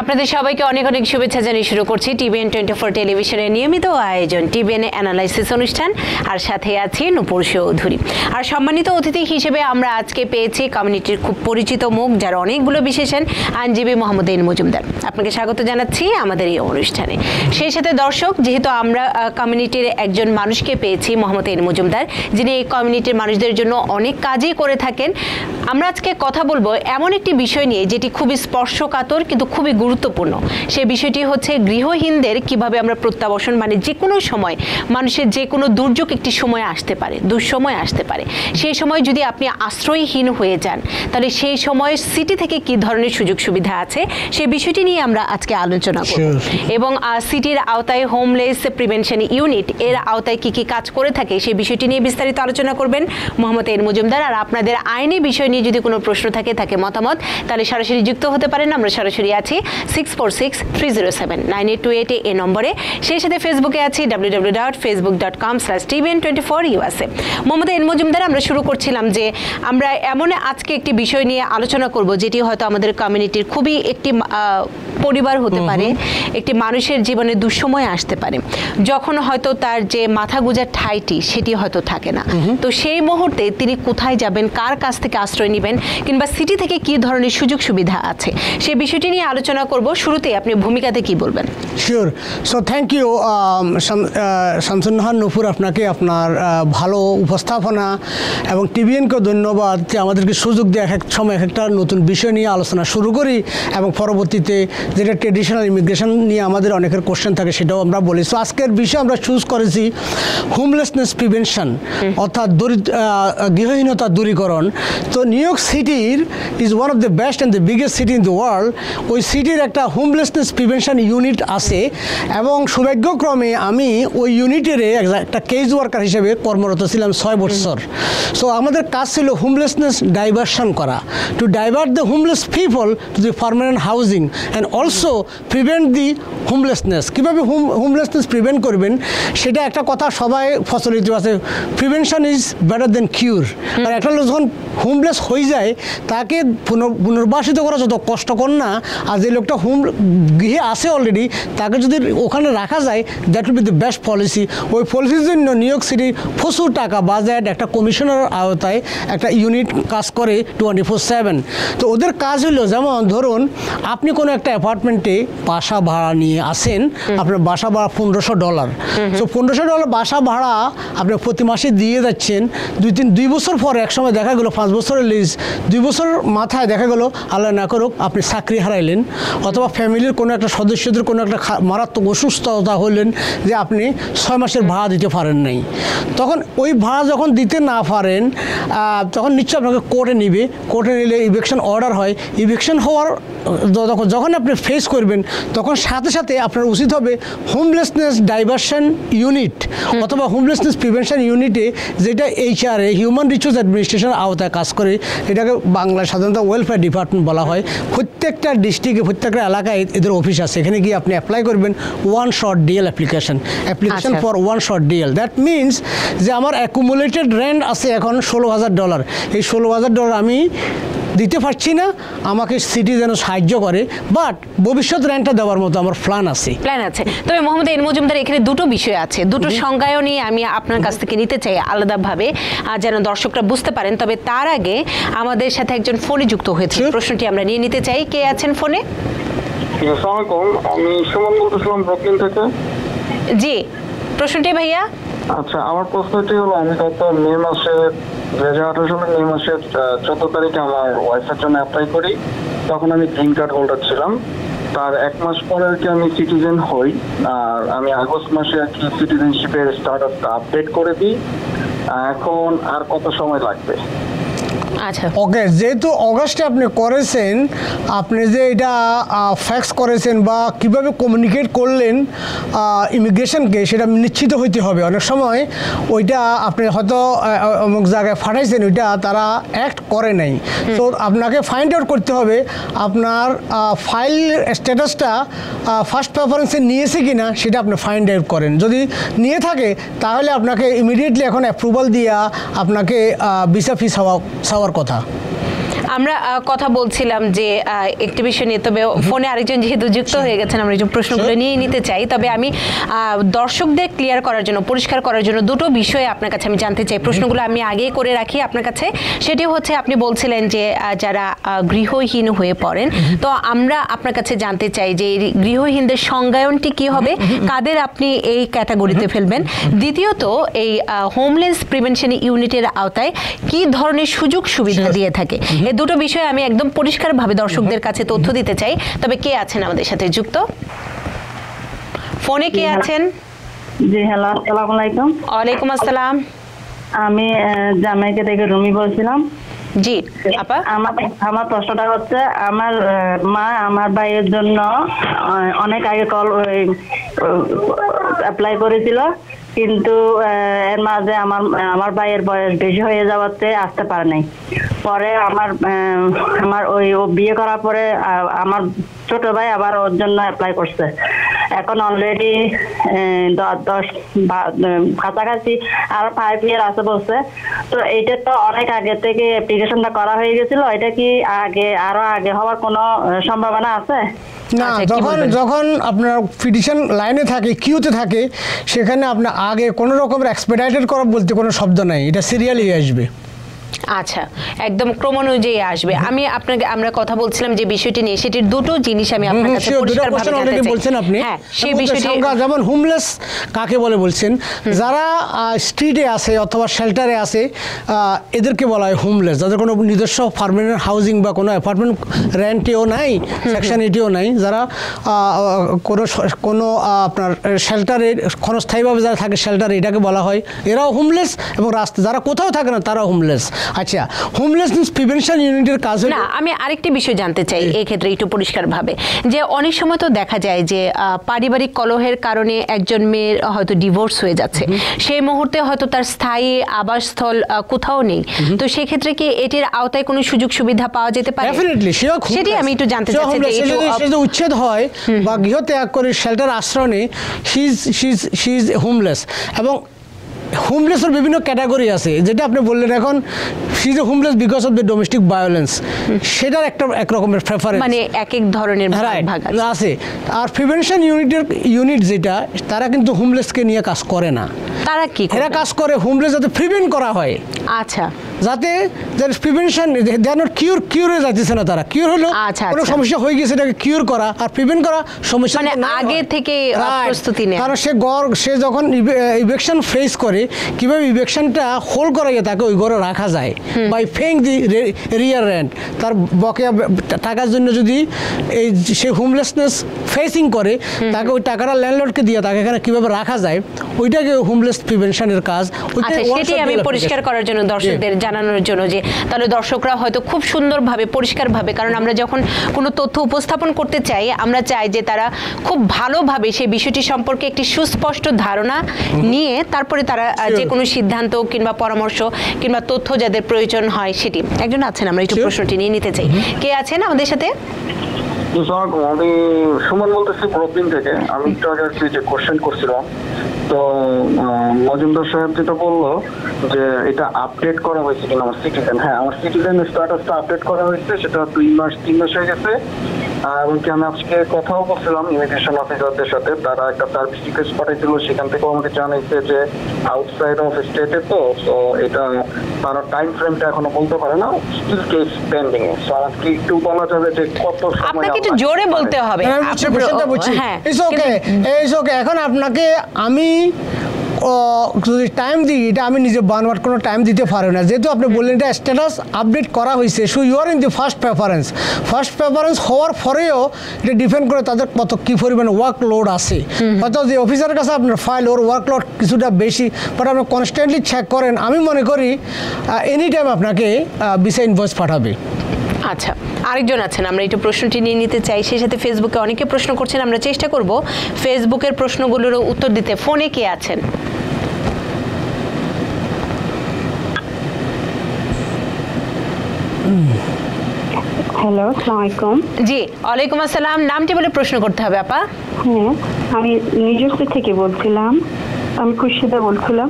আপনাদের সবাইকে অনেক অনেক শুভেচ্ছা জানিয়ে শুরু করছি TBN24 টেলিভিশনের নিয়মিত আয়োজন TBN অ্যানালাইসিস অনুষ্ঠান আর সাথে আছে নূপুর চৌধুরী আর সম্মানিত অতিথি হিসেবে আমরা আজকে পেয়েছি কমিউনিটির খুব পরিচিত মুখ যার অনেকগুলো বিশেষণ আইনজীবী মোহাম্মদ এম মজুমদার আপনাকে স্বাগত জানাচ্ছি আমাদের এই অনুষ্ঠানে সেই সাথে দর্শক যেহেতু আমরা কমিউনিটির একজন মানুষকে পেয়েছি মোহাম্মদ এম মজুমদার যিনি এই কমিউনিটির মানুষদের জন্য অনেক কাজই করে থাকেন আমরা আজকে কথা বলবো এমন একটি বিষয় নিয়ে যেটি খুবই স্পর্শকাতর কিন্তু খুবই গুরুত্বপূর্ণ সেই বিষয়টি হচ্ছে গৃহহীনদের কিভাবে আমরা প্রত্যাবাসন মানে যে কোনো সময় মানুষের যে কোনো দুর্যোগ একটি সময় আসতে পারে দুঃসময় আসতে পারে সেই সময় যদি আপনি আশ্রয়হীন হয়ে যান তাহলে সেই সময় সিটি থেকে কি ধরনের সুযোগ সুবিধা আছে সেই বিষয়টি নিয়ে আমরা আজকে আলোচনা করব এবং সিটির আওতায় হোমলেস প্রিভেনশন ইউনিট এর আওতায় কি কি কাজ করে থাকে সেই বিষয়টি নিয়ে বিস্তারিত আলোচনা করবেন মোহাম্মদ এম মজুমদার আর আপনাদের আইনি বিষয় নিয়ে যদি কোনো প্রশ্ন থাকে থাকে মতামত তাহলে সরাসরি যুক্ত হতে পারেন আমরা সরাসরি আছি 6463079828 এই নম্বরে সেই সাথে ফেসবুকে আছি www.facebook.com/tbn24usa মোহাম্মদ এম মজুমদার আমরা শুরু করছিলাম যে আমরা এমন আজকে একটি বিষয় নিয়ে আলোচনা করব যেটি হয়তো আমাদের কমিউনিটির খুবই একটি পরিবার হতে পারে একটি মানুষের জীবনে দুঃসময় আসতে পারে যখন হয়তো তার যে মাথা গুঁজার ঠাইটি সেটি হয়তো থাকে না তো সেই মুহূর্তে তিনি কোথায় যাবেন কার কাছ থেকে আশ্রয় নেবেন কিংবা সিটি থেকে কি ধরনের সুযোগ সুবিধা আছে সেই বিষয়টি নিয়ে আলোচনা করব শুরুতে আপনি ভূমিকাতে কি বলবেন sure so thank you Shamsunnahar Nupur আপনাকে আপনার ভালো উপস্থাপনা এবং টিবিএনকে ধন্যবাদ যে আমাদেরকে সুযোগ দিয়ে এক এক সময় এক একটা নতুন বিষয় নিয়ে আলোচনা শুরু করি এবং পরবর্তীতে যেটা ট্রেডিশনাল ইমিগ্রেশন নিয়ে আমাদের অনেকের কোশ্চেন থাকে সেটাও আমরা বলি সো আজকের বিষয় আমরা চুজ করেছি হোমলেসনেস প্রিভেনশন অর্থাৎ গৃহহীনতা দূরীকরণ তো নিউ ইয়র্ক সিটির is one of the best and the biggest city in the world ওই সিটির একটা হোমলেসনেস প্রিভেনশন ইউনিট আছে এবং সৌভাগ্যক্রমে আমি ওই ইউনিটের একটা কেজ ওয়ার্কার হিসেবে কর্মরত ছিলাম 6 বছর সো আমাদের কাজ ছিল হোমলেসনেস ডাইভার্সন করা to divert the homeless people to the permanent housing and also prevent the homelessness কীভাবে হোমলেসনেস প্রিভেন্ট করবেন সেটা একটা কথা সবাই প্রচলিত আছে prevention is better than cure আর একটা লোক যখন হোমলেস হয়ে যায় তাকে পুনর্বাসিত করা যত কষ্টকর না আর যে লোকটা গৃহে আসে অলরেডি তাকে যদি ওখানে রাখা যায় that will be the best policy ওই পলিসির জন্য নিউ ইয়র্ক সিটি প্রচুর টাকা বাজেট একটা কমিশনের আওতায় একটা ইউনিট কাজ করে 24/7 তো ওদের কাজ হলো যেমন ধরুন আপনি কোনো একটা অ্যাপার্টমেন্টে বাসা ভাড়া নিয়ে আসেন আপনার বাসা ভাড়া $1500 তো $1500 বাসা ভাড়া আপনি প্রতি মাসে দিয়ে যাচ্ছেন দুই বছর পরে একসময় দেখা গেলো 5 বছরের লিজ 2 বছর মাথায় দেখা গেলো আল্লাহ না করুক আপনি চাকরি হারাইলেন অথবা ফ্যামিলির কোনো একটা সদস্যদের কোনো একটা মারাত্মক অসুস্থতা হলেন যে আপনি 6 মাসের ভাড়া দিতে পারেন নাই তখন ওই ভাড়া যখন দিতে না পারেন তখন নিশ্চয়ই আপনাকে কোর্টে নিবে কোর্টে নিলে ইভেকশন অর্ডার হয় ইভেকশন হওয়ার যখন আপনি ফেস করবেন তখন সাথে সাথে আপনার উচিত হবে হোমলেসনেস ডাইভার্সন ইউনিট অথবা হোমলেসনেস প্রিভেনশন ইউনিটে যেটা HRA হিউম্যান রিসোর্স অ্যাডমিনিস্ট্রেশন আওতায় কাজ করে এটাকে বাংলা সাধারণত ওয়েলফেয়ার ডিপার্টমেন্ট বলা হয় প্রত্যেকটা ডিস্ট্রিক্টে প্রত্যেকটা এলাকায় এদের অফিস আছে এখানে গিয়ে আপনি অ্যাপ্লাই করবেন one short DL application for one short DL that means যে আমার অ্যাকুমুলেটেড রেন্ট আছে এখন $16,000 এই $16,000 আমি দিতে পারছি না আমাকে সিটি যেন সাহায্য করে বাট ভবিষ্যৎ রেন্টটা দেওয়ার মতো আমার প্ল্যান আছে তবে মোহাম্মদ এম মজুমদার এখানে দুটো বিষয় আছে দুটো সংজ্ঞায় নিয়ে আমি আপনার কাছ থেকে নিতে চাই আলাদাভাবে যেন দর্শকরা বুঝতে পারেন তবে তার আগে আমাদের সাথে একজন ফোনে যুক্ত হয়েছে প্রশ্নটি আমরা নিয়ে নিতে চাই কে আছেন ফোনে আসসালামু আলাইকুম আমি সুমন বলছিলাম ব্রুকলিন থেকে জি প্রশ্নটি ভাইয়া আচ্ছা আমার প্রশ্নটি হলো আমি গত মে মাসে 2018 সালের মে মাসের 14 তারিখে আমার ওয়াইফের জন্য অ্যাপ্লাই করি তখন আমি গ্রিন কার্ড হোল্ডার ছিলাম তার 1 মাস পরে আর কি আমি সিটিজেন হই আর আমি আগস্ট মাসে আর কি সিটিজেনশিপের স্ট্যাটাসটা আপডেট করে দিই এখন আর কত সময় লাগবে আচ্ছা ওকে যেহেতু অগাস্টে আপনি করেছেন আপনি যে এটা ফ্যাক্স করেছেন বা কিভাবে কমিউনিকেট করলেন ইমিগ্রেশনকে সেটা নিশ্চিত হইতে হবে অনেক সময় ওইটা আপনি হয়তো অমুক জায়গায় ফাটাইছেন ওইটা তারা অ্যাক্ট করে নাই তো আপনাকে ফাইন্ড আউট করতে হবে আপনার ফাইল স্ট্যাটাসটা ফার্স্ট প্রেফারেন্সে নিয়েছে কি না সেটা আপনি ফাইন্ড আউট করেন যদি নিয়ে থাকে তাহলে আপনাকে ইমিডিয়েটলি এখন অ্যাপ্রুভাল দিয়া আপনাকে ভিসা ফিস হওয়া কথা আমরা কথা বলছিলাম যে একটি বিষয় নিয়ে, তবে ফোনে আরেকজন যেহেতু যুক্ত হয়ে গেছেন আমরা এই প্রশ্নগুলো নিয়ে নিতে চাই। তবে আমি দর্শকদের ক্লিয়ার করার জন্য, পরিষ্কার করার জন্য দুটো বিষয়ে আপনার কাছে আমি জানতে চাই। প্রশ্নগুলো আমি আগেই করে রাখি আপনার কাছে, সেটি হচ্ছে আপনি বলছিলেন যে যারা গৃহহীন হয়ে পড়েন, তো আমরা আপনার কাছে জানতে চাই যে গৃহহীনদের সংজ্ঞায়নটি কি হবে, কাদের আপনি এই ক্যাটাগরিতে ফেলবেন? দ্বিতীয়ত এই হোমলেস প্রিভেনশন ইউনিটের আওতায় কি ধরনের সুযোগ সুবিধা দিয়ে থাকে, এই দুটো বিষয়ে আমি একদম পরিষ্কারভাবে দর্শকদের কাছে তথ্য দিতে চাই। তবে কে আছেন আমাদের সাথে যুক্ত? ফোনে কে আছেন? জি হ্যালো, আসসালামু আলাইকুম। ওয়ালাইকুম আসসালাম। আমি জামাইকা থেকে রুমি বলছিলাম। জি আপা, আমার প্রশ্নটা হচ্ছে, আমার মা আমার ভাইয়ের জন্য অনেক আগে কল অ্যাপ্লাই করেছিল, কিন্তু এর মাঝে আমার ভাইয়ের বয়স বেশি হয়ে যাওয়াতে আসতে পারে নাই। পরে আমার ওই বিয়ে করার পরে আমার ছোট ভাই আবার ওর জন্য অ্যাপ্লাই করছে। এখন অলরেডি 10 কাছাকাছি আর 5 years আছে বলছে। তো এইটা তো অনেক আগে থেকে অ্যাপ্লিকেশনটা করা হয়ে গেছিল, এটা কি আরো আগে হওয়ার কোনো সম্ভাবনা আছে? না, যখন আপনার পিটিশন লাইনে থাকে, কিউতে থাকে, সেখানে আপনার আগে কোনো রকমের এক্সপেডিটেড করা বলতে কোনো শব্দ নাই, এটা সিরিয়ালি আসবে। আচ্ছা, একদম ক্রম অনুযায়ী আসবে। আমি আপনাকে আমরা কথা বলছিলাম যে বিষয়টি নিয়ে, সেটির দুটো জিনিস আমি আপনার কাছে পরিষ্কারভাবে জানতে চাই। বলছেন আপনি সেই বিষয়টি, যেমন হোমলেস কাকে বলে বলছেন, যারা স্ট্রিটে আছে অথবা শেল্টারে আছে এদেরকে বলা হয় হোমলেস, যাদের কোনো নিজস্ব পার্মানেন্ট হাউজিং বা কোনো অ্যাপার্টমেন্ট রেন্টেও নাই, সেকশন 8-এও নাই, যারা কোনো আপনার শেল্টারে ক্ষণস্থায়ীভাবে যারা থাকে শেল্টারে, এটাকে বলা হয়, এরাও হোমলেস। এবং রাস্তা যারা কোথাও থাকে না তারাও হোমলেস। আচ্ছা, হোমলেসনেস প্রিভেনশন ইউনিটের কাজ হলো, না আমি আরেকটি বিষয় জানতে চাই এই ক্ষেত্রে একটু পরিষ্কারভাবে, যে অনেক সময় তো দেখা যায় যে পারিবারিক কলহের কারণে একজন মেয়ের হয়তো ডিভোর্স হয়ে যাচ্ছে, সেই মুহূর্তে হয়তো তার স্থায়ী আবাসস্থল কোথাও নেই, তো সেই ক্ষেত্রে কি এটির আওতায় কোনো সুযোগ সুবিধা পাওয়া যেতে পারে? ডেফিনেটলি, সেটি আমি একটু জানতে চাচ্ছি। যদি উচ্ছেদ হয় বা গৃহত্যাগ করে শেল্টার আশ্রয় নেয়, শি ইজ হোমলেস। এবং হোমলেসের বিভিন্ন ক্যাটাগরি আছে, যেটা আপনি বললেন এখন she is homeless because of the domestic violence, সেটার একটা একরকমের প্রেফারেন্স, মানে এক এক ধরনের ভাগ আছে। আর প্রিভেনশন ইউনিট যেটা, তারা কিন্তু হোমলেসকে নিয়ে কাজ করে না, তারা কি এরা কাজ করে হোমলেস যাতে প্রিভেন্ট করা হয়। আচ্ছা, যাতে প্রিভেনশন কিউরে যাচ্ছে না, তারা কিউর হলো কোনো সমস্যা হয়ে গেছে এটাকে কিউর করা, আর প্রিভেন্ট করা সমস্যা মানে আগে থেকে প্রস্তুতি নেয়। কারণ সে যখন ইভেকশন ফেস করে, কিভাবে ইভেকশনটা হোল্ড করা যায়, তাকে ওই ঘরে রাখা যায় by paying the arrear rent. তার বকেয়া টাকার জন্য যদি এই সে হোমলেসনেস ফেসিং করে, তাকে ওই টাকাটা ল্যান্ডলর্ডকে দিয়ে তাকে এখানে কিভাবে রাখা যায়, ওইটাকে হোমলেস প্রিভেনশনের কাজ। সেটাই আমি পরিষ্কার করার জন্য দর্শকদের জানানোর জন্য, যে তাহলে দর্শকরা হয়তো খুব সুন্দরভাবে পরিষ্কারভাবে, কারণ আমরা যখন কোনো তথ্য উপস্থাপন করতে চাই আমরা চাই যে তারা খুব ভালোভাবে সেই বিষয়টি সম্পর্কে একটি সুস্পষ্ট ধারণা নিয়ে তারপরে তারা যে কোনো সিদ্ধান্ত কিংবা পরামর্শ কিংবা তথ্য যাদের প্রয়োজন হয় সেটি। একজন আছেন, আমরা একটু প্রশ্নটি নিয়ে নিতে চাই। কে আছেন আমাদের সাথে? আমি সুমন বলতেছি প্রবলেম থেকে। আমি একটু আগে যে কোশ্চেন করছিলাম, তো মজুমদার সাহেব যেটা বললো যে এটা আপডেট করা হয়েছে কিনা আমার সিটিজেন, হ্যাঁ আমার সিটিজেন স্ট্যাটাসটা আপডেট করা হয়েছে, সেটা 2-3 মাস হয়ে গেছে। এমনকি আমি আজকে কথাও বলছিলাম ইমিগ্রেশন অফিসারদের সাথে, তারা একটা সার্ভিস রিকোয়েস্ট পাঠিয়েছিল, সেখান থেকেও আমাকে জানাইছে যে আউটসাইড অফ স্টেটে তো এটা তারা টাইম ফ্রেমটা এখনো বলতে পারে না, স্টিল কেস পেন্ডিং। সো আমাকে একটু বলা যাবে যে কত সময়? আপনাকে একটু জোরে বলতে হবে। হ্যাঁ, ইটস ওকে। এখন আপনাকে আমি যদি টাইম দিই, এটা আমি নিজে বানোয়ার কোনো টাইম দিতে পারবো না, যেহেতু আপনি বললেন এটা স্ট্যাটাস আপডেট করা হয়েছে। So you are in the first preference হওয়ার পরেও এটা ডিপেন্ড করে তাদের কত কী পরিমাণে ওয়ার্কলোড আছে। হয়তো যে অফিসারের কাছে আপনার ফাইল, ওর ওয়ার্কলোড কিছুটা বেশি, বাট আপনি কনস্ট্যান্টলি চেক করেন, আমি মনে করি এনি টাইম আপনাকে ভিসা ইনভয়েস পাঠাবে। আচ্ছা, আরেকজন আছেন, আমরা একটু প্রশ্নটি নিয়ে নিতে চাই। সেই সাথে ফেসবুকে অনেকে প্রশ্ন করছেন, আমরা চেষ্টা করব ফেসবুকের প্রশ্নগুলোরও উত্তর দিতে। ফোনে কে আছেন? হ্যালো, আসসালামু আলাইকুম। জি ওয়ালাইকুম আসসালাম। নামটি বলে প্রশ্ন করতে হবে আপা। হ্যাঁ, আমি নিউজর্সি থেকে বলছিলাম। আমি খুশিদা বলছিলাম।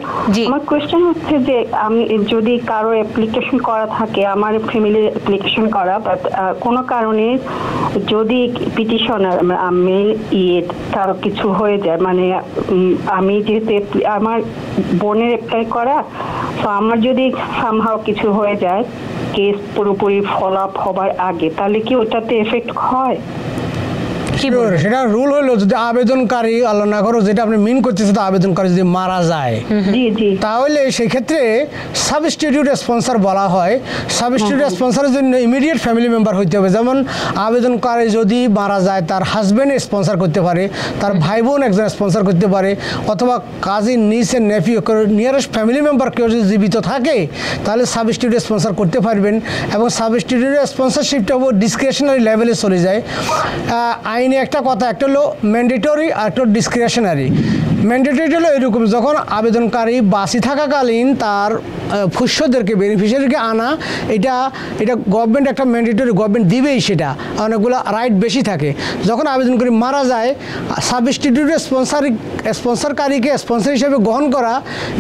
আমার কোশ্চেন হচ্ছে যে আমি যদি কারো অ্যাপ্লিকেশন করা থাকে, আমার ফ্যামিলি অ্যাপ্লিকেশন করা, বাট কোনো কারণে যদি পিটিশনার আমি তারও কিছু হয়ে যায়, মানে আমি যেহেতু আমার বোনের অ্যাপ্লাই করা, তো আমার যদি সামহাও কিছু হয়ে যায় কেস পুরোপুরি ফলাপ হবার আগে, তাহলে কি ওটাতে এফেক্ট হয়? সেটা রুল হইলো যদি আবেদনকারী আল্লাহ না করো যেটা আপনি মিন করতেছে, আবেদনকারী যদি মারা যায় তাহলে সেক্ষেত্রে সাবস্টিটিউট স্পন্সর বলা হয়। সাবস্টিটিউট স্পন্সরের জন্য ইমিডিয়েট ফ্যামিলি মেম্বার হইতে হবে। যেমন আবেদনকারী যদি মারা যায় তার হাজব্যান্ড স্পন্সর করতে পারে, তার ভাই বোন একজন স্পন্সর করতে পারে, অথবা কাজিন নিসের নেফিউ নিয়ারেস্ট ফ্যামিলি মেম্বার কেউ যদি জীবিত থাকে তাহলে সাবস্টিটিউট স্পন্সর করতে পারবেন। এবং সাবস্টিটিউট স্পন্সরশিপটা ডিসক্রিশনারি লেভেলে চলে যায়। আইনে একটা কথা, একটা হলো ম্যান্ডেটরি আর একটা ডিসক্রিশনারি। ম্যান্ডেটরি হলো এরকম, যখন আবেদনকারী বাসি থাকাকালীন তার ফুস্যদেরকে বেনিফিশিয়ারিকে আনা, এটা এটা গভর্নমেন্ট একটা ম্যান্ডেটরি, গভর্নমেন্ট দিবেই, সেটা অনেকগুলো রাইট বেশি থাকে। যখন আবেদনকারী মারা যায় সাবস্টিটিউট স্পন্সরকারীকে স্পন্সর হিসেবে গ্রহণ করা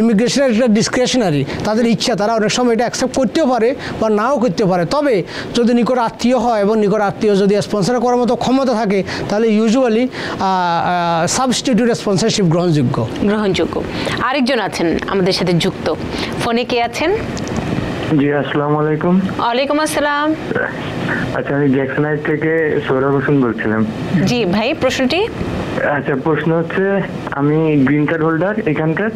ইমিগ্রেশনের একটা ডিসক্রিশনারি, তাদের ইচ্ছা, তারা অনেক সময় এটা অ্যাকসেপ্ট করতেও পারে বা নাও করতে পারে। তবে যদি নিকট আত্মীয় হয় এবং নিকট আত্মীয় যদি স্পন্সর করার মতো ক্ষমতা থাকে তাহলে ইউজুয়ালি সাবস্টিটিউট স্পন্সরশিপ গ্রহণযোগ্য। আরেকজন আছেন আমাদের সাথে যুক্ত, ফোনে কে আছেন? জি, আসসালামু আলাইকুম। ওয়ালাইকুম আসসালাম। আচ্ছা, আমি জ্যাকসনাইট থেকে সৌরভ হোসেন বলছিলাম। জি ভাই, প্রশ্নটি? আচ্ছা, প্রশ্ন হচ্ছে আমি গ্রিন কার্ড হোল্ডার এখানকার,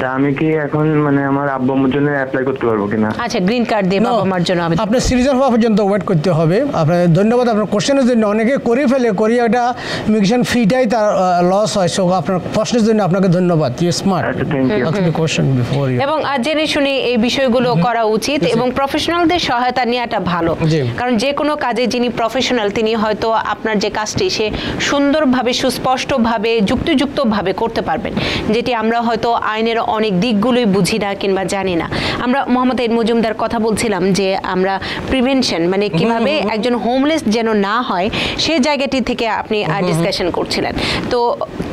তা আমি কি এখন মানে আমার আব্বা আম্মুর জন্য অ্যাপ্লাই করতে পারবো কিনা? আচ্ছা, গ্রিন কার্ড দিয়ে বাবা মার জন্য আবেদন আপনি সিরিজের হওয়া পর্যন্ত ওয়েট করতে হবে। আপনার ধন্যবাদ আপনার কোশ্চেনের জন্য। অনেকে করে ফেলে, করি একটা ইমিগ্রেশন ফিটাই তার লস হয়। সো আপনার প্রশ্নের জন্য আপনাকে ধন্যবাদ। You smart. আচ্ছা, থ্যাংক ইউ। আপনি কোশ্চেন বিফোর ইউ এবং আজ জেনে শুনে এই বিষয়গুলো করা উচিত এবং প্রফেশনালদের সহায়তা নেওয়াটা ভালো, কারণ যে কোনো কাজে যিনি প্রফেশনাল তিনি হয়তো আপনার যে কাজটি সে সুন্দরভাবে স্পষ্টভাবে যুক্তিযুক্তভাবে করতে পারবেন, যেটি আমরা হয়তো আইনের অনেক দিকগুলোই বুঝি না কিংবা জানি না। আমরা মোহাম্মদ এম মজুমদার কথা বলছিলাম যে আমরা প্রিভেনশন মানে কিভাবে একজন হোমলেস যেন না হয় সে জায়গাটি থেকে আপনি ডিসকাশন করছিলেন, তো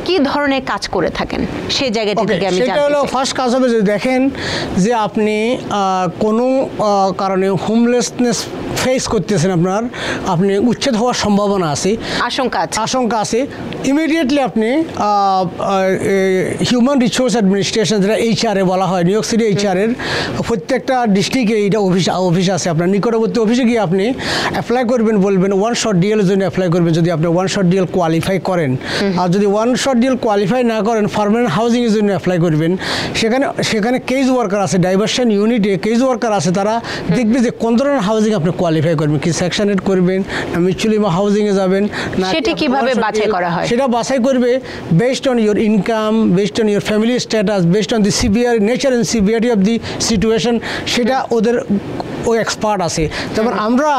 কি ধরনের কাজ করে থাকেন সেই জায়গাটি থেকে আমি জানতে চাই। এটা হলো ফার্স্ট কাজ হবে, যদি দেখেন যে আপনি কোনো কারণে হোমলেসনেস ফেস করতেছেন, আপনার আপনি উচ্ছেদ হওয়ার সম্ভাবনা আছে, আশঙ্কা আছে, ইমিডিয়েটলি আপনি হিউম্যান রিসোর্স অ্যাডমিনিস্ট্রেশন যেটা HRA বলা হয়, নিউইয়র্ক সিটি HRA এর প্রত্যেকটা ডিস্ট্রিক্টে এইটা অফিস আছে। আপনার নিকটবর্তী অফিসে গিয়ে আপনি অ্যাপ্লাই করবেন, বলবেন ওয়ান শট ডিএলের জন্য অ্যাপ্লাই করবেন যদি আপনি ওয়ান শট ডিএল কোয়ালিফাই করেন। আর যদি ওয়ান শট ডিএল কোয়ালিফাই না করেন পার্মানেন্ট হাউজিংয়ের জন্য অ্যাপ্লাই করবেন। সেখানে কেজ ওয়ার্কার আছে, ডাইভার্সন ইউনিটে কেজ ওয়ার্কার আছে, তারা দেখবে যে কোন ধরনের হাউজিং আপনি কোয়ালিফাই করবেন, কি সেকশন 8 করবেন না মিচুলি হাউজিংয়ে যাবেন, না সেটি কিভাবে বাছাই করা হয় সেটা বাছাই করবে based on your income, based on your family status, based on the severe nature and severity of the situation, সেটা ওদের ও এক্সপার্ট আছে। যেমন আমরা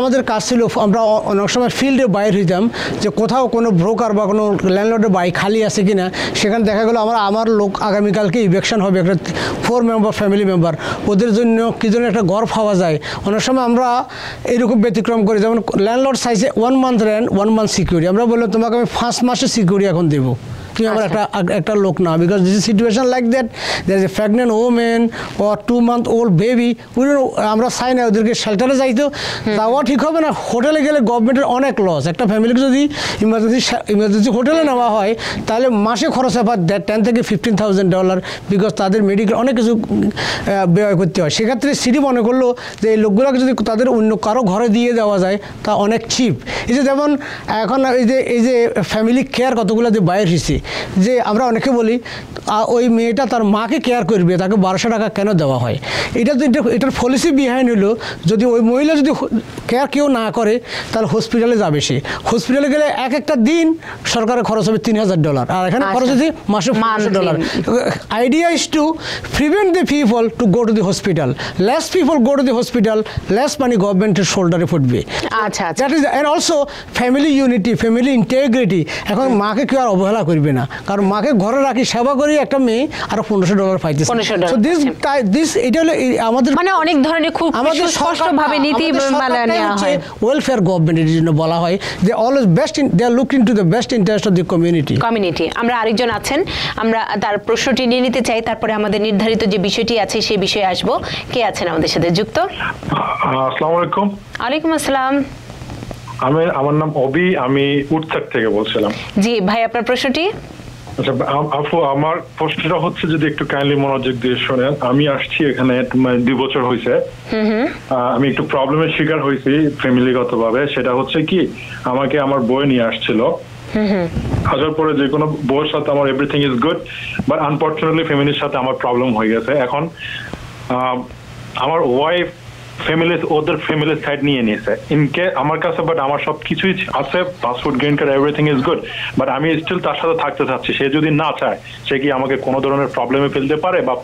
আমাদের কাজ ছিল, আমরা অনেক সময় ফিল্ডে বাইর হইতাম যে কোথাও কোনো ব্রোকার বা কোনো ল্যান্ডলর্ডের বাড়ি খালি আছে কিনা, সেখানে দেখা গেলো আমার লোক আগামীকালকে ইভেকশন হবে, একটা 4 member ফ্যামিলি মেম্বার, ওদের জন্য কী জন্য একটা ঘর পাওয়া যায়। অনেক সময় আমরা এরকম ব্যতিক্রম করি, যেমন ল্যান্ডলর্ড চাইছে 1 month রেন্ট 1 month সিকিউরিটি, আমরা বললাম তোমাকে আমি 5 মাসের সিকিউরিটি এখন দেবো, কিন্তু আমার একটা লোক না, because this situation like that, there is a pregnant women or 2-month-old baby, আমরা চাই না ওদেরকে শেল্টারে যাইতো, তাও ঠিক হবে না, হোটেলে গেলে গভর্নমেন্টের অনেক লস। একটা ফ্যামিলিকে যদি ইমার্জেন্সি হোটেলে নেওয়া হয় তাহলে মাসে খরচ হয় $10,000 থেকে $15,000, বিকজ তাদের মেডিকেল অনেক কিছু ব্যয় করতে হয়। সেক্ষেত্রে সিটি মনে করলো যে এই লোকগুলোকে যদি তাদের অন্য কারো ঘরে দিয়ে দেওয়া যায় তা অনেক চিপ। এই যে যেমন এখন এই যে ফ্যামিলি কেয়ার কতগুলো যে বাইরে হয়েছে, যে আমরা অনেকে বলি ওই মেয়েটা তার মাকে কেয়ার করবে, তাকে 1200 টাকা কেন দেওয়া হয়, এটার পলিসি বিহাইন্ড হলো যদি ওই মহিলা যদি কেয়ার কেউ না করে তাহলে হসপিটালে যাবে, সে হসপিটালে গেলে একটা দিন সরকারের খরচ হবে $3,000, আর এখানে খরচ হচ্ছে মাসে $500। Idea is to prevent the people to go to the hospital, less people go to the hospital, less money গভর্নমেন্টের শোল্ডারে ফুটবে। আচ্ছা, that is and also family unity, family integrity. এখন মাকে কেউ আর অবহেলা করবে না, কারণ মাকে ঘরে রাখি, সেবা করি, salary একটা মেয়ে আর $1500 পাইতেছে সো দিস এটা হলো আমাদের মানে অনেক ধরনের খুব স্পষ্টভাবে নীতি মানানো হয় ওয়েলফেয়ার গভর্নমেন্টের জন্য বলা হয় যে always best in they are looking to the best interest of the community আমরা আরেকজন আছেন আমরা তার প্রশ্নটি নিয়ে নিতে চাই তারপরে আমাদের নির্ধারিত যে বিষয়টি আছে সেই বিষয়ে আসব কে আছেন আমাদের সাথে যুক্ত আসসালামু আলাইকুম ওয়ালাইকুম আসসালাম আমার নাম অবি আমি উটসাক থেকে বলছিলাম জি ভাই আপনার প্রশ্নটি আচ্ছা আপু আমার প্রশ্নটা হচ্ছে যদি একটু কাইন্ডলি মনোযোগ দিয়ে শুনেন আমি আসছি এখানে 2 বছর হইছে আমি একটু প্রবলেমের শিকার হইছি ফ্যামিলিগতভাবে সেটা হচ্ছে কি আমাকে আমার বয় নিয়ে আসছিল আসার পরে যে কোনো বয়ের সাথে আমার everything is good but unfortunately ফ্যামিলির সাথে আমার প্রবলেম হয়ে গেছে এখন আমার ওয়াইফ ফ্যামিলি ওদের ফ্যামিলি সাইড নিয়ে নিয়েছে ইনকে আমার কাছে বাট আমার সব কিছুই আছে passport green card everything is good but আমি স্টিল তার সাথে থাকতে চাচ্ছি সে যদি না চায় সে কি আমাকে কোনো ধরনের প্রবলেমে ফেলতে পারে বা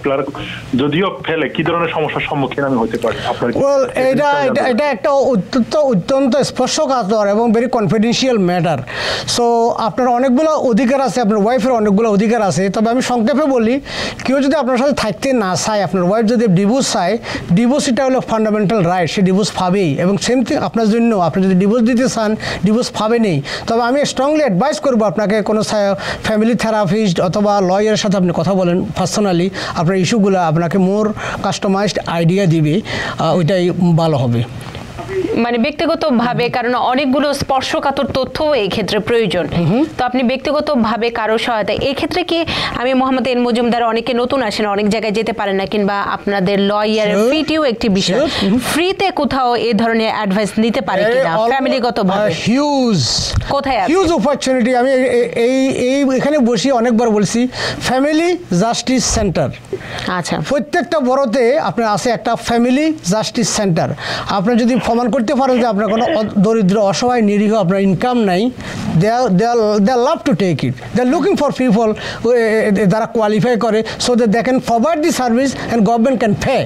যদিও ফেলে কি ধরনের সমস্যার সম্মুখীন আমি হতে পারি আপনার এটা একটা অত্যন্ত স্পর্শকাতর এবং ভেরি কনফিডেন্সিয়াল ম্যাটার সো আপনার অনেকগুলো অধিকার আছে আপনার ওয়াইফের অনেকগুলো অধিকার আছে তবে আমি সংক্ষেপে বলি কেউ যদি আপনার সাথে থাকতে না চায় আপনার ওয়াইফ যদি ডিভোর্স চায় ডিভোর্স এটা হলো ফান্ডামেন্টাল রাইট সে ডিভোর্স পাবেই এবং সেম থিং আপনার জন্য আপনি যদি ডিভোর্স দিতে চান ডিভোর্স পাবেনই তবে আমি স্ট্রংলি অ্যাডভাইস করবো আপনাকে কোনো ফ্যামিলি থেরাপিস্ট অথবা লয়ারের সাথে আপনি কথা বলেন পার্সোনালি আপনার ইস্যুগুলো আপনাকে মোর কাস্টমাইজড আইডিয়া দিবে ওইটাই ভালো হবে মানে ব্যক্তিগতভাবে কারণ অনেকগুলো স্পর্শকাতর তথ্য এই ক্ষেত্রে প্রয়োজন তো আপনি ব্যক্তিগতভাবে কারো সহায়তা এই ক্ষেত্রে কি আমি মোহাম্মদ এম মজুমদার অনেকে নতুন আসেন অনেক জায়গায় যেতে পারেন না কিংবা আপনাদের লয়ারের ফ্রিটিও একটি বিষয় ফ্রিতে কোথাও এই ধরনের অ্যাডভাইস নিতে পারে কিনা ফ্যামিলিগতভাবে হিউজ কোথায় আছে হিউজ অপরচুনিটি আমি এই এখানে বসে অনেকবার বলছি ফ্যামিলি জাস্টিস সেন্টার আচ্ছা প্রত্যেকটা বড়তে আপনার আছে একটা ফ্যামিলি জাস্টিস সেন্টার আপনি যদি প্রমাণ করতে পারেন যে আপনার কোনো দরিদ্র অসহায় নিরীহ আপনার ইনকাম নাই they love to take it they are looking for people যারা কোয়ালিফাই করে so that they can provide the service and government can pay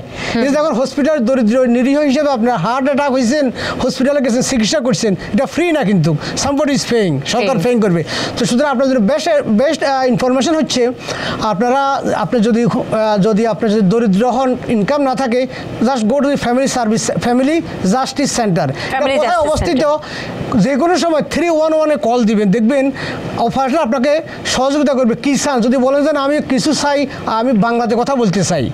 যখন হসপিটাল দরিদ্র নিরীহ হিসেবে আপনার হার্ট অ্যাটাক হয়েছেন হসপিটালে গেছেন চিকিৎসা করছেন এটা ফ্রি না কিন্তু সামবডি ইজ পেইং সরকার পেইং করবে তো সুতরাং আপনার জন্য বেস্ট ইনফরমেশন হচ্ছে আপনি যদি দরিদ্র হন ইনকাম না থাকে just go to the family service family justice center অবস্থিত যে কোনো সময় 311-এ কল দিবেন দেখবেন অফিসার আপনাকে সহযোগিতা করবে কী চান যদি বলেন যে আমি কিছু চাই আমি বাংলাতে কথা বলতে চাই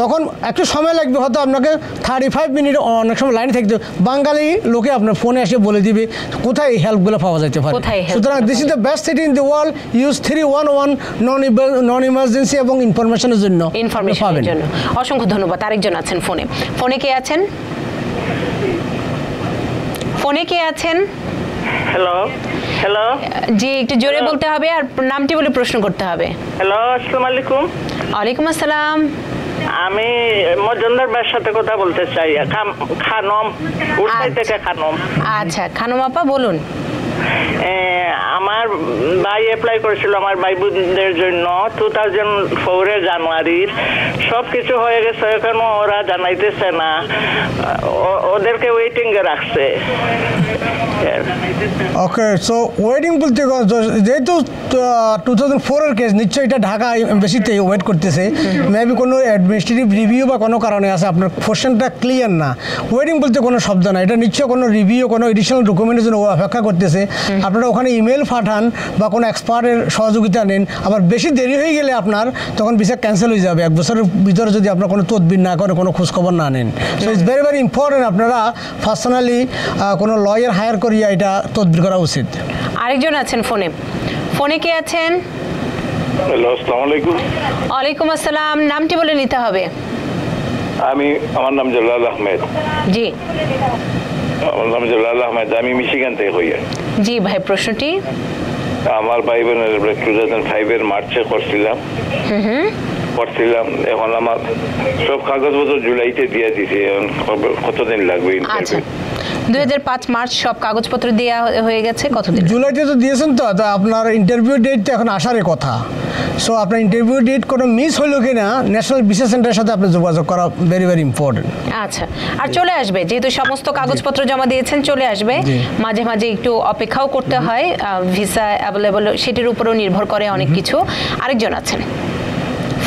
তখন একটু সময় লাগবে হয়তো আপনাকে 35 মিনিট অনেক সময় লাইনে থাকতে বাঙালি লোকে আপনার ফোনে এসে বলে দিবে কোথায় এই হেল্পগুলো পাওয়া যেতে পারে সুতরাং this is the best city in the world use 311 non emergency এবং ইনফরমেশনের জন্য অসংখ্য ধন্যবাদ আরেকজন আছেন ফোনে কে আছেন আমি মজুমদার ভাইয়ের সাথে কথা বলতে চাই খানম উড়াই থেকে খানম আচ্ছা খানম আপা বলুন আমার ভাই এপ্লাই করেছিল আমার ভাই বোনদের জন্য 2004 জানুয়ারির সব কিছু হয়ে গেছে এখনো ওরা জানাইতেছে না ওদেরকে ওয়েটিং এ রাখছে ওকে সো ওয়েটিং বলতে যেহেতু 2004 এর কেস নিশ্চয়ই এটা ঢাকা এমবেসিতে ওয়েট করতেছে মেবি কোনো অ্যাডমিনিস্ট্রেটিভ রিভিউ বা কোনো কারণে আছে আপনার কোশ্চেনটা ক্লিয়ার না ওয়েটিং বলতে কোনো শব্দ না এটা নিশ্চয়ই কোনো রিভিউ কোনো এডিশনাল ডকুমেন্টের জন্য অপেক্ষা করতেছে আপনারা ওখানে ইমেল পাঠান বা কোনো এক্সপার্টের সহযোগিতা নেন আবার বেশি দেরি হয়ে গেলে আপনার তখন ভিসা ক্যান্সেল হয়ে যাবে এক বছরের ভিতরে যদি আপনারা কোনো তদবির না করেন কোনো খোঁজখবর না নেন so it's very very important আপনারা পার্সোনালি কোনো লয়ার হায়ার করিয়া এটা তদবির করা উচিত আরেকজন আছেন ফোনে কে আছেন হ্যালো আসসালামু আলাইকুম ওয়ালাইকুম আসসালাম নামটি বলে নিতে হবে আমার নাম জালাল আহমেদ জি আমি মিশিগান থেকে হই জি ভাই প্রশ্নটি আমার ভাই বোনের 2005 এর মার্চে করছিলাম এখন আমার সব কাগজপত্র জুলাইতে দিয়ে দিছে কতদিন লাগবে 2005 মার্চ সব কাগজপত্র দেওয়া হয়ে গেছে কতদিন জুলাইতে তো দিয়েছেন তো আপনার ইন্টারভিউ ডেট তো এখন আসার কথা সো আপনার ইন্টারভিউ ডেট কোনো মিস হলো কিনা ন্যাশনাল ভিসা সেন্টারের সাথে আপনি যোগাযোগ করা ভেরি ভেরি ইম্পর্টেন্ট আচ্ছা আর চলে আসবে যেহেতু সমস্ত কাগজপত্র জমা দিয়েছেন চলে আসবে মাঝে মাঝে একটু অপেক্ষাও করতে হয় ভিসা অ্যাভেলেবল সেটির উপরও নির্ভর করে অনেক কিছু আরেকজন আছেন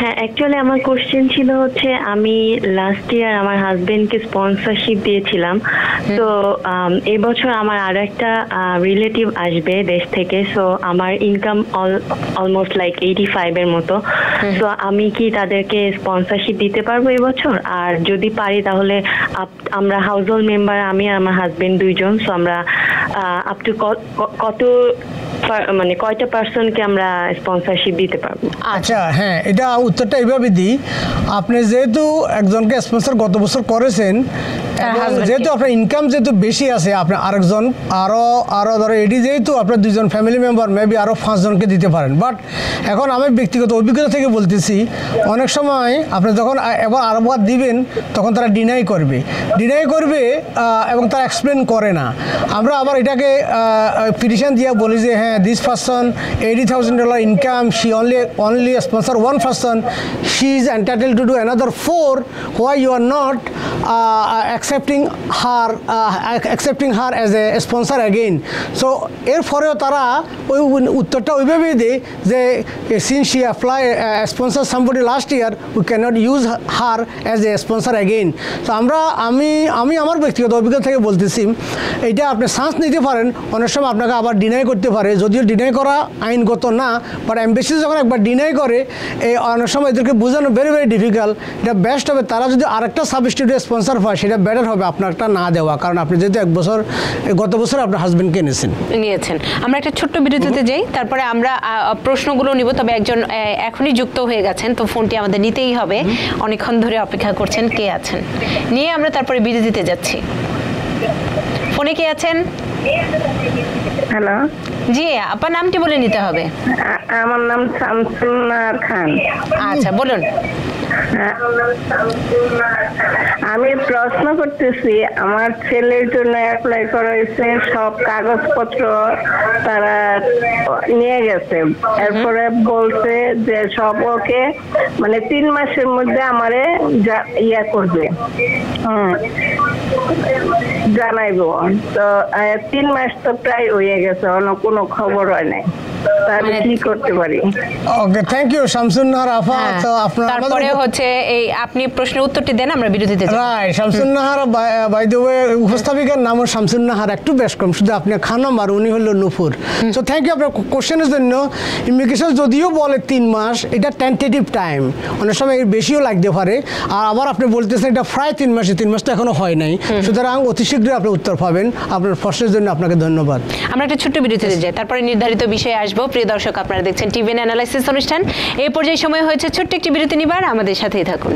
হ্যাঁ, অ্যাকচুয়ালি আমার কোশ্চেন ছিল হচ্ছে, আমি লাস্ট ইয়ার আমার হাজবেন্ডকে স্পন্সরশিপ দিয়েছিলাম, তো এবছর আমার আরো একটা রিলেটিভ আসবে দেশ থেকে, সো আমার ইনকাম অলমোস্ট লাইক 85 এর মতো, সো আমি কি তাদেরকে স্পন্সরশিপ দিতে পারবো এবছর? আর যদি পারি তাহলে আমরা হাউস হোল্ড মেম্বার, আমি আর আমার হাজবেন্ড দুইজন, সো আমরা আপ টু কত মানে কয়টা পার্সনকে আমরা স্পন্সরশিপ দিতে পারবো? আচ্ছা হ্যাঁ, এটা উত্তরটা এইভাবে দিই, আপনি যেহেতু একজনকে স্পন্সর গত বছর করেছেন, যেহেতু আপনার ইনকাম যেহেতু বেশি আছে, আপনি আরেকজন আরও ধরো এটি যেহেতু আপনার দুজন ফ্যামিলি মেম্বার মেবি আরও পাঁচজনকে দিতে পারেন। বাট এখন আমি ব্যক্তিগত অভিজ্ঞতা থেকে বলতেছি, অনেক সময় আপনি যখন এবার আরবার দিবেন তখন তারা ডিনাই করবে এবং তারা এক্সপ্লেন করে না। আমরা আবার এটাকে পিটিশন দিয়ে বলি যে হ্যাঁ, this person $80,000 income, she only sponsor one person, she is entitle to do another four, why you are not accepting her as a sponsor again. So এরপরেও তারা ওই উত্তরটা ওইভাবেই দেয় যে since she applied sponsor somebody last year, we cannot use her as a sponsor again. So আমি আমার ব্যক্তিগত অভিজ্ঞতা থেকে বলতেছি, এটা আপনি চান্স নিতে পারেন। অনেক সময় আপনাকে আবার ডিনাই করতে পারে, যদিও ডিনাই করা আইনগত না, বাট এমবেসি যখন একবার ডিনাই করে এই অনেক সময় এদেরকে বোঝানো ভেরি ভেরি ডিফিকাল্ট। এটা বেস্ট হবে তারা যদি আরেকটা সাবস্টিটিউট স্পন্সর পায়, সেটা বেটার হবে আপনারটা না দেওয়া, কারণ আপনি যেহেতু গত বছর আপনার হাজবেন্ডকে নিয়েছেন। আমরা একটা ছোট্ট বিরতিতে যাই, তারপরে আমরা প্রশ্নগুলো নিব। তবে একজন এখনই যুক্ত হয়ে গেছেন, তো ফোনটি আমাদের নিতেই হবে, অনেকক্ষণ ধরে অপেক্ষা করছেন, কে আছেন নিয়ে আমরা তারপরে বিরতিতে যাচ্ছি। ফোনে কে আছেন? হ্যালো, জি আপনার নামটি বলে নিতে হবে। আমার নাম শামসুন্নাহার খান। আচ্ছা বলুন। আমি প্রশ্ন করতেছি, আমার ছেলের জন্য অ্যাপ্লাই করা হয়েছে, সব কাগজপত্র তারা নিয়ে গেছে, এরপরে বলছে যে সব ওকে, মানে 3 মাসের মধ্যে আমারে ইয়া করবে, জানাইব। তো 3 মাস তো প্রায় হয়ে গেছে, অন্য কোনো খবর হয় নাই। উপস্থাপিকার নাম শামসুন নাহার, একটু বেশ কম, শুধু আপনি খানম আর উনি হলো নুপুর। সো থ্যাংক ইউ আপনার কোশ্চেনের জন্য। ইমিগ্রেশন যদিও বলে 3 মাস, এটা টেন্টেটিভ টাইম, অনেক সময় এর বেশিও লাগতে পারে। আর আবার আপনি বলতেছেন এটা প্রায় 3 মাসে, 3 মাস তো এখনো হয় নাই, সুতরাং অতি শীঘ্রই আপনি উত্তর পাবেন। আপনার প্রশ্নের জন্য আপনাকে ধন্যবাদ। আমরা একটা ছোট্ট বিরতিতে যাই, তারপরে নির্ধারিত বিষয়ে আসবো। প্রিয় দর্শক, আপনারা দেখছেন টিবিএন অ্যানালাইসিস অনুষ্ঠান। এই পর্যায়ে সময় হয়েছে ছোট্ট একটি বিরতি নিবার, আমাদের সাথেই থাকুন।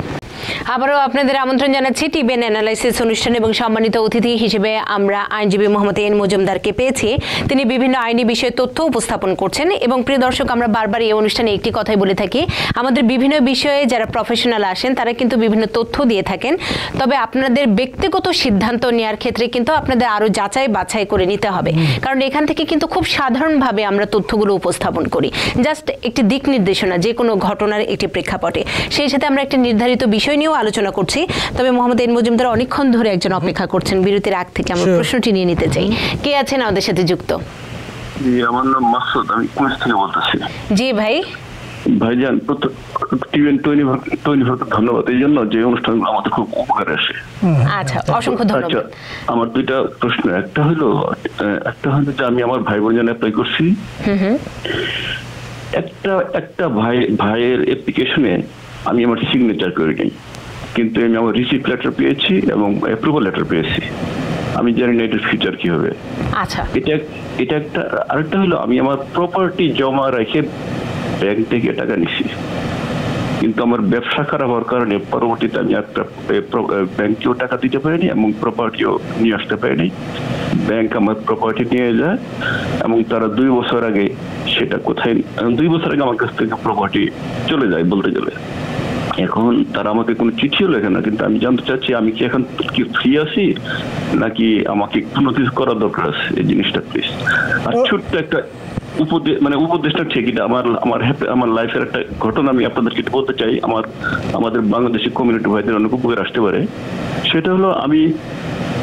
আবারও আপনাদের আমন্ত্রণ জানাচ্ছি টিবিএন অ্যানালাইসিস অনুষ্ঠান, এবং সম্মানিত অতিথি হিসেবে আমরা আইনজীবী মোহাম্মদ এন মজুমদারকে পেয়েছি। তিনি বিভিন্ন আইনি বিষয়ে তথ্য উপস্থাপন করছেন। এবং প্রিয় দর্শক, আমরা বারবার এই অনুষ্ঠানে একটি কথাই বলে থাকি, আমাদের বিভিন্ন বিষয়ে যারা প্রফেশনাল আসেন তারা কিন্তু বিভিন্ন তথ্য দিয়ে থাকেন, তবে আপনাদের ব্যক্তিগত সিদ্ধান্ত নেওয়ার ক্ষেত্রে কিন্তু আপনাদের আরও যাচাই বাছাই করে নিতে হবে, কারণ এখান থেকে কিন্তু খুব সাধারণভাবে আমরা তথ্যগুলো উপস্থাপন করি, জাস্ট একটি দিক নির্দেশনা, যে কোনো ঘটনার একটি প্রেক্ষাপটে। সেই সাথে আমরা একটি নির্ধারিত বিষয় নিয়েও আলোচনা করছি। তবে মোহাম্মদ এন মজুমদার অনেকক্ষণ ধরে একজন অপেক্ষা করছেন, বিরতির আগ থেকে আমরা প্রশ্নটি নিয়ে নিতে চাই। কে আছেন আমাদের সাথে যুক্ত? জি, আমার নাম মাসুদ, আমি কুইজ থেকে বলতেছি। জি ভাইজান, টিবিএন24 ধন্যবাদ এই জন্য যে অনুষ্ঠান আমাদের খুব উপকারে আসে। আচ্ছা অসংখ্য ধন্যবাদ। আমার দুইটা প্রশ্ন, একটা হলো যে আমি আমার ভাই বোনের জন্য অ্যাপ্লাই করছি, একটা ভাইয়ের অ্যাপ্লিকেশনে আমি আমার সিগনেচার করে নিই, কিন্তু আমি আমার রিসিভ লেটার পেয়েছি এবং অ্যাপ্রুভাল লেটার পেয়েছি, আমি জানি না এটার ফিউচার কি হবে। আচ্ছা এটা একটা। আরেকটা হলো আমি আমার প্রপার্টি জমা রেখে ব্যাংক থেকে টাকা নিছি, কিন্তু আমার ব্যবসা খারাপ হওয়ার কারণে পরবর্তীতে আমি একটা ব্যাংকেও টাকা দিতে পারিনি এবং প্রপার্টিও নিয়ে আসতে পারিনি। ব্যাংক আমার প্রপার্টি নিয়ে যায় এবং তারা 2 বছর আগে সেটা কোথায় 2 বছর আগে আমার কাছ থেকে প্রপার্টি চলে যায় বলতে গেলে। এখন তারা আমাকে কোনো চিঠিও লেখে না, কিন্তু আমি জানতে চাচ্ছি আমি কি এখন কি ফ্রি আছি নাকি আমাকে কোনো কিছু করা দরকার আছে, এই জিনিসটা প্লিজ। আর ছোট্ট একটা উপদেশটা ঠিক, এটা আমার লাইফের একটা ঘটনা আমি আপনাদেরকে বলতে চাই, আমাদের বাংলাদেশি কমিউনিটি ভাইদের অনেক উপকার আসতে পারে। সেটা হলো আমি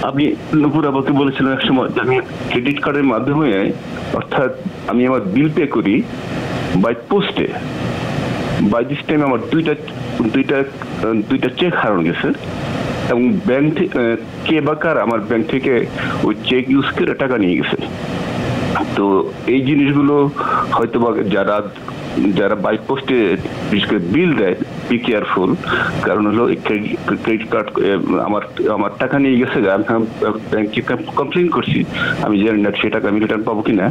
আপনি নূপুর আমাকে বলেছিলেন এক সময় আমি ক্রেডিট কার্ডের মাধ্যমে অর্থাৎ আমি আমার বিল পে করি বাই পোস্টে। বাই দিস টাইম আমার দুইটা চেক হারানো গেছে এবং ব্যাংক থেকে কে বা কার আমার ব্যাংক থেকে ওই চেক ইউজ করে টাকা নিয়ে গেছে। তো এই জিনিসগুলো হয়তো বা যারা যারা বাই পোস্টে বিশেষ করে বিল দেয় বি কেয়ারফুল, কারণ হলো ক্রেডিট কার্ড আমার আমার টাকা নিয়ে গেছে, ব্যাংকে কমপ্লেন করছি, আমি জানি না সে টাকা আমি রিটার্ন পাবো কিনা।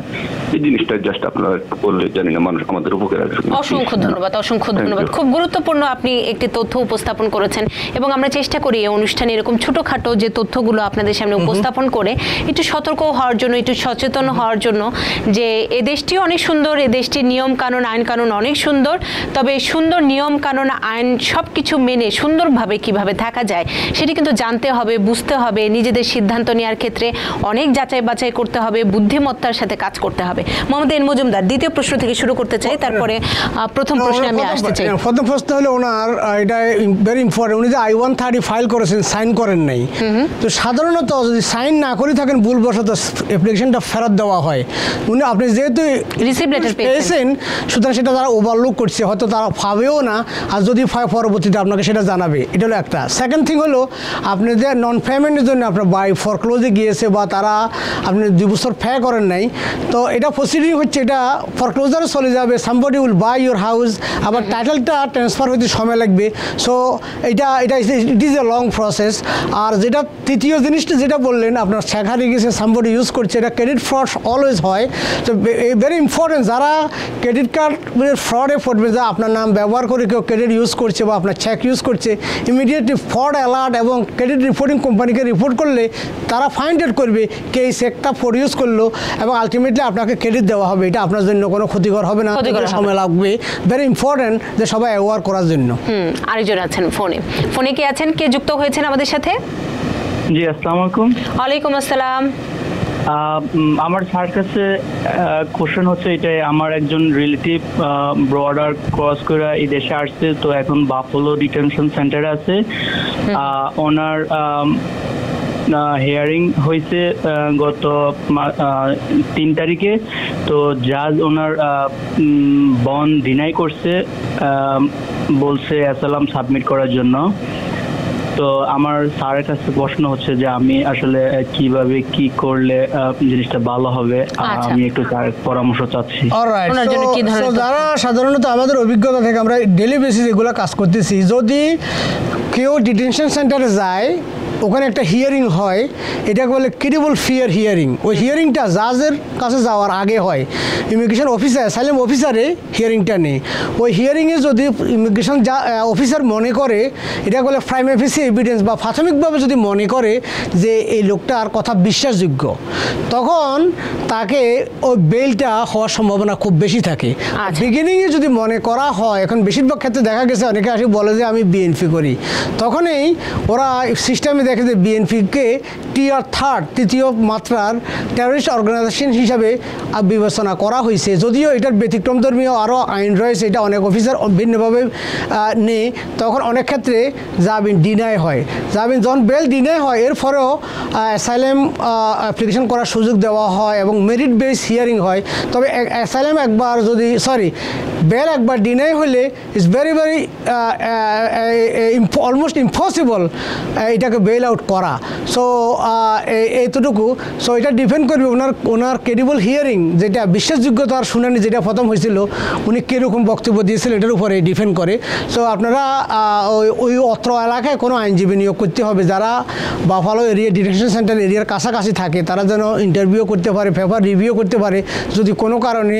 এই জিনিসটা জাস্ট আপনারা বললে জানি না মানুষ আমাদের উপকার আসবে। অসংখ্য ধন্যবাদ, অসংখ্য ধন্যবাদ। খুব গুরুত্বপূর্ণ আপনি একটি তথ্য উপস্থাপন করেছেন এবং আমরা চেষ্টা করি এই অনুষ্ঠানে এরকম ছোটখাটো যে তথ্যগুলো আপনাদের সামনে উপস্থাপন করে একটু সতর্ক হওয়ার জন্য, একটু সচেতন হওয়ার জন্য যে এ দেশটি অনেক সুন্দর, এ দেশটির নিয়ম কানুন আইন কানুন অনেক সুন্দর, তবে সুন্দর নিয়ম কানুন আইন সবকিছু মেনে সুন্দরভাবে কিভাবে থাকা যায় সেটি কিন্তু জানতে হবে, বুঝতে হবে, নিজেদের সিদ্ধান্ত নেওয়ার ক্ষেত্রে অনেক যাচাই বাছাই করতে হবে, বুদ্ধিমত্তার সাথে কাজ করতে হবে। মোহাম্মদ এম মজুমদার, দ্বিতীয় প্রশ্ন থেকে শুরু করতে চাই, তারপরে প্রথম প্রশ্নে আমি আসতে চাই। প্রথম প্রশ্ন হলো ওনার এটা ভেরি ইম্পর্টেন্ট, উনি যে I-130 ফাইল করেছেন সাইন করেন নাই। তো সাধারণত যদি সাইন না করে থাকেন ভুলবশত অ্যাপ্লিকেশনটা ফেরত দেওয়া হয়। উনি আপনি যেহেতু রিসিভ লেটার পেয়েছেন সুতরাং সেটা তারা ওভারলুক করছে, হয়তো তারা ভাবেও না, আর যদি ফাই পরবর্তীতে আপনাকে সেটা জানাবে, এটা হলো একটা। সেকেন্ড থিং হলো আপনি যে নন পেমেন্টের জন্য আপনার বাই ফরক্লোজে গিয়েছে বা তারা আপনি 2 বছর পে করেন নাই, তো এটা প্রসিডিং হচ্ছে, এটা ফরক্লোজারও চলে যাবে, somebody will buy your house, আবার টাইটেলটা ট্রান্সফার হতে সময় লাগবে। সো এটা it is a long process. আর যেটা তৃতীয় জিনিসটা যেটা বললেন আপনার শেখারে গেছে, সামবডি ইউজ করছে, এটা ক্রেডিট ফ্রড অলওয়েজ হয়। তো ভেরি ইম্পর্টেন্ট, যারা ক্রেডিট কার্ড ফ্রডে পড়বে, যা আপনার নাম ব্যবহার করে কেউ ক্রেডিট ইউজ করছে বা আপনার চেক ইউজ করছে, ইমিডিয়েটলি ফ্রড অ্যালার্ট এবং ক্রেডিট রিপোর্টিং কোম্পানিকে রিপোর্ট করলে তারা ফাইন্ড আউট করবে কে এই চেকটা ফ্রড ইউজ করলো এবং আলটিমেটলি আপনাকে ক্রেডিট দেওয়া হবে। এটা আপনার জন্য কোনো ক্ষতিকর হবে না, সময় লাগবে। ভেরি ইম্পর্টেন্ট যে সবাই অ্যাওয়ার করার জন্য। আরেকজন আছেন ফোনে, ফোনে কে আছেন, কে যুক্ত হয়েছেন আমাদের সাথে? জি, আসসালামু আলাইকুম। ওয়ালাইকুম আসসালাম। আমার স্যার কাছে কোশ্চেন হচ্ছে এটাই, আমার একজন রিলেটিভ বর্ডার ক্রস করে এই দেশে আসছে, তো এখন বাফলো ডিটেনশন সেন্টারে আছে। ওনার হিয়ারিং হয়েছে গত 3 তারিখে, তো জাজ ওনার বন ডিনাই করছে, বলছে অ্যাসাইলাম সাবমিট করার জন্য। তো আমার স্যারের কাছে প্রশ্ন হচ্ছে যে আমি আসলে কিভাবে কি করলে জিনিসটা ভালো হবে, আমি একটু পরামর্শ চাচ্ছি। অলরাইট, যারা সাধারণত আমাদের অভিজ্ঞতা থেকে আমরা ডেইলি বেসিস এগুলো কাজ করতেছি, যদি কেউ ডিটেনশন সেন্টারে যায় ওখানে একটা হিয়ারিং হয়, এটাকে বলে ক্রেডিবল ফিয়ার হিয়ারিং। ওই হিয়ারিংটা জাজের কাছে যাওয়ার আগে হয়, ইমিগ্রেশন অফিসার অ্যাসাইলাম অফিসারে হিয়ারিংটা নেই। ওই হিয়ারিংয়ে যদি ইমিগ্রেশন অফিসার মনে করে, এটাকে বলে প্রাইমা ফেসি এভিডেন্স বা প্রাথমিকভাবে যদি মনে করে যে এই লোকটার কথা বিশ্বাসযোগ্য, তখন তাকে ওই বেলটা হওয়ার সম্ভাবনা খুব বেশি থাকে। বিগিনিংয়ে যদি মনে করা হয়, এখন বেশিরভাগ ক্ষেত্রে দেখা গেছে অনেকে আসে বলে যে আমি বিএনপি করি, তখনই ওরা সিস্টেমে দেখে যে বিএনপিকে টিয়ার 3 তৃতীয় মাত্রার টেররিস্ট অর্গানাইজেশন হিসাবে বিবেচনা করা হয়েছে। যদিও এটার ব্যতিক্রম ধর্মীয় আরও আইন রয়েছে, এটা অনেক অফিসার ভিন্নভাবে নেই, তখন অনেক ক্ষেত্রে জামিন ডিনাই হয়। জামিন যখন বেল ডিনাই হয় এরপরেও অ্যাসাইলাম অ্যাপ্লিকেশন করার সুযোগ দেওয়া হয় এবং মেরিট বেস হিয়ারিং হয়। তবে অ্যাসাইলাম একবার যদি বেল একবার ডিনাই হলে it's very very almost impossible এটাকে বেল আউট করা। সো এতটুকু। সো এটা ডিপেন্ড করবে ওনার ক্রেডিবল হিয়ারিং, যেটা বিশ্বাসযোগ্যতার শুনানি যেটা প্রথম হয়েছিল উনি কীরকম বক্তব্য দিয়েছিল এটার উপরে ডিপেন্ড করে। সো আপনারা ওই অত্র এলাকায় কোনো আইনজীবী নিয়োগ করতে হবে যারা বাফালো এরিয়া ডিটেনশন সেন্টার এরিয়ার কাছাকাছি থাকে, তারা যেন ইন্টারভিউ করতে পারে, পেপার রিভিউ করতে পারে। যদি কোনো কারণে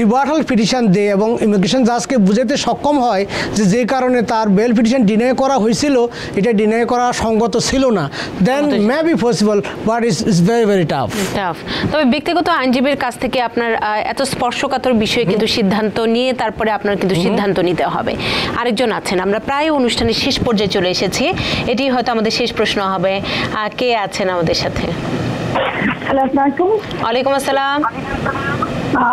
রিভার্সাল পিটিশন দেয় এবং ইমিগ্রেশন জাজকে বুঝাতে সক্ষম হয় যে কারণে তার বেল পিটিশন ডিনাই করা হয়েছিল এটা ডিনাই করা সঙ্গত ছিল না, then may be possible, but it's very very tough. তবে ব্যক্তিগত আইনজীবীর কাছ থেকে আপনার এত স্পর্শকাতর বিষয়ে কিন্তু সিদ্ধান্ত নিয়ে তারপরে আপনার কিন্তু সিদ্ধান্ত নিতে হবে। আরেকজন আছেন, আমরা প্রায় অনুষ্ঠানের শেষ পর্যায়ে চলে এসেছি, এটি হয়তো আমাদের শেষ প্রশ্ন হবে। কে আছেন আমাদের সাথে? ওয়ালাইকুম আসসালাম।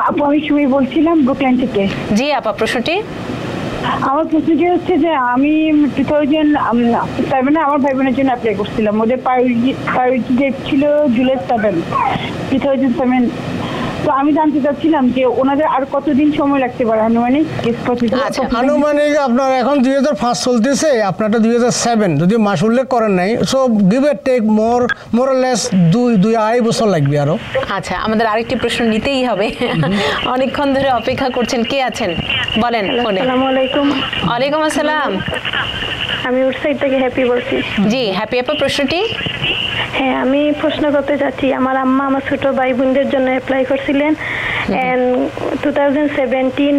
আপু, আমি সুমি বলছিলাম ব্রুকল্যান্ড থেকে। জি আপা, প্রশ্নটি? আমার প্রতিযোগী হচ্ছে যে আমি 2007 আমার ভাই বোনের জন্য অ্যাপ্লাই করছিলাম, ওদের প্রায়োরিটি ডেট ছিল জুলাই 7 2007। তো আমি জানতে চাচ্ছিলাম যে ওনাদের আর কতদিন সময় লাগতে পারে আনুমানিক? আনুমানিক আপনার এখন 2005 চলতেছে, আপনারটা 2007, যদি মাস উল্লেখ করেন নাই, so give a take more or less 2-2.5 বছর লাগবে আরো। আচ্ছা, আমাদের আরেকটি প্রশ্ন নিতেই হবে, অনেকক্ষণ ধরে অপেক্ষা করছেন। কে আছেন বলেন ফোনে? আসসালামু আলাইকুম। ওয়ালাইকুম আসসালাম। আমি ওয়েবসাইট থেকে হ্যাপি বলছি। জি হ্যাপি আপা, প্রশ্নটি? হ্যাঁ, আমি প্রশ্ন করতে চাচ্ছি, আমার আম্মা আমার ছোট ভাই বোনদের জন্য অ্যাপ্লাই করছিলেন 2017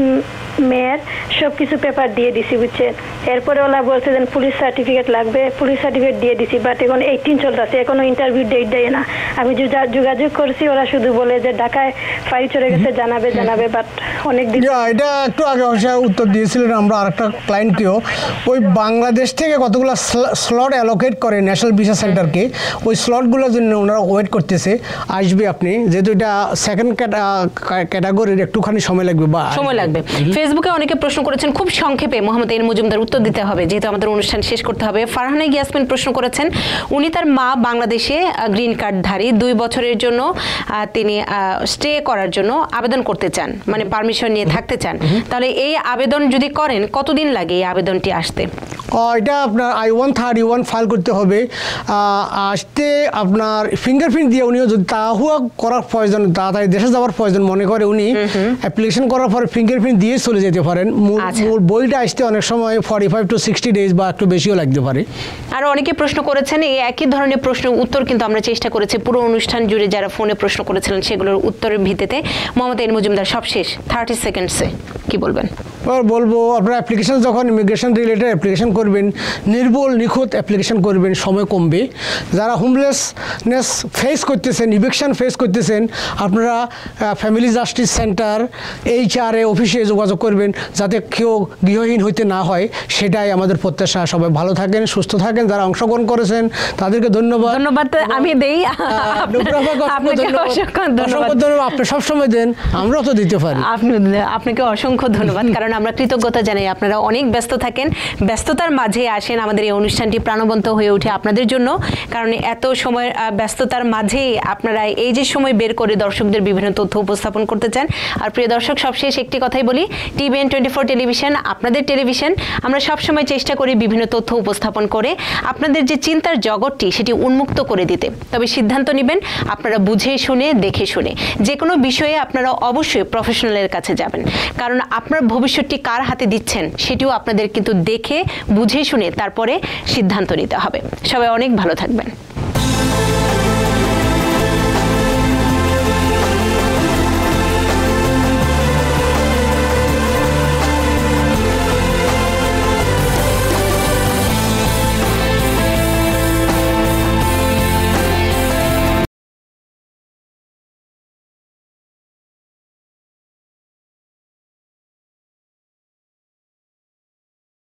মেয়ের সব কিছু পেপার দিয়ে দিছি বুঝছেন, এরপরে ওরা বলছিলেন পুলিশ সার্টিফিকেট লাগবে, পুলিশ সার্টিফিকেট দিয়ে দিছি, বাট এখন 18 চলতেছে, এখনো ইন্টারভিউ ডেট দেয় না। আমি যোগাযোগ করছি, ওরা শুধু বলে যে ঢাকায় ফাইল চলে গেছে, জানাবে জানাবে, বাট অনেক দিন। এটা একটু আগে উত্তর দিয়েছিলেন আমরা আরেকটা ক্লায়েন্টকেও, ওই বাংলাদেশ থেকে কতগুলো স্লট অ্যালোকেট করে ন্যাশনাল ভিসা সেন্টারকে, ওই স্লটগুলোর জন্য ওনারা ওয়েট করতেছে, আসবে আপনি, যেহেতু এটা সেকেন্ড ক্যাটাগরির একটুখানি সময় লাগবে বা সময় লাগবে। ফেসবুকে অনেকে প্রশ্ন করেছেন, খুব সংক্ষেপে মোহাম্মদ এম মজুমদার উত্তর দিতে হবে যেহেতু আমাদের অনুষ্ঠান শেষ করতে হবে। ফারহানা ইয়াসমিন প্রশ্ন করেছেন, উনি তার মা বাংলাদেশে গ্রিন কার্ডধারী, 2 বছরের জন্য তিনি স্টে করার জন্য আবেদন করতে চান, মানে পারমিশন নিয়ে থাকতে চান, তাহলে এই আবেদন যদি করেন কতদিন লাগে এই আবেদনটি আসতে? এটা আপনার I-131 ফাইল করতে হবে, আসতে আপনার ফিঙ্গারপ্রিন্ট দিয়ে উনিও যদি তাহুয়া করার প্রয়োজন, তাড়াতাড়ি দেশে যাওয়ার প্রয়োজন মনে করে উনি অ্যাপ্লিকেশন করার পরে ফিঙ্গারপ্রিন্ট দিয়ে চলে যেতে পারেন। মূল বইটা আসতে অনেক সময় 45 to 60 days বা একটু বেশিও লাগতে পারে। আর অনেকে প্রশ্ন করেছেন, এই একই ধরনের প্রশ্ন উত্তর কিন্তু আমরা চেষ্টা করেছি পুরো অনুষ্ঠান জুড়ে, যারা ফোনে প্রশ্ন করেছিলেন সেগুলোর উত্তরের ভিত্তিতে। মোহাম্মদ এম মজুমদার সবশেষ 30 সেকেন্ডসে কি বলবেন? বলবো আপনার অ্যাপ্লিকেশন যখন ইমিগ্রেশন রিলেটেড অ্যাপ্লিকেশন করবেন, নির্ভুল নিখুঁত অ্যাপ্লিকেশন করবেন, সময় কমবে। যারা হোমলেসনেস ফেস করতেছেন, ইভিকশন ফেস করতেছেন, আপনারা ফ্যামিলি জাস্টিস সেন্টার HRA অফিসে যোগাযোগ করবেন যাতে কেউ গৃহহীন হইতে না হয়, সেটাই আমাদের প্রত্যাশা। সবাই ভালো থাকেন, সুস্থ থাকেন। যারা অংশগ্রহণ করেছেন তাদেরকে ধন্যবাদ। ধন্যবাদ আমি দেই, আপনি সবসময় দেন, আমরাও তো দিতে পারি। আপনাকে অসংখ্য ধন্যবাদ, কারণ আমরা কৃতজ্ঞতা জানাই, আপনারা অনেক ব্যস্ত থাকেন, ব্যস্ততার মাঝে আসেন আমাদের এই অনুষ্ঠানটি প্রাণবন্ত হয়ে ওঠে আপনাদের জন্য, কারণ এত সময় ব্যস্ততার মাঝে আপনারা এই যে সময় বের করে দর্শকদের বিভিন্ন তথ্য উপস্থাপন করতে চান। আর প্রিয় দর্শক, সবশেষ একটি কথাই বলি, TBN24 টেলিভিশন আপনাদের টেলিভিশন, আমরা সবসময় চেষ্টা করি বিভিন্ন তথ্য উপস্থাপন করে আপনাদের যে চিন্তার জগৎটি সেটি উন্মুক্ত করে দিতে। তবে সিদ্ধান্ত নেবেন আপনারা বুঝে শুনে, দেখে শুনে, যে কোনো বিষয়ে আপনারা অবশ্যই প্রফেশনালের কাছে যাবেন, কারণ আপনার ভবিষ্যৎটি কার হাতে দিচ্ছেন সেটিও আপনাদের কিন্তু দেখে বুঝে শুনে তারপরে সিদ্ধান্ত নিতে হবে। সবাই অনেক ভালো থাকবেন।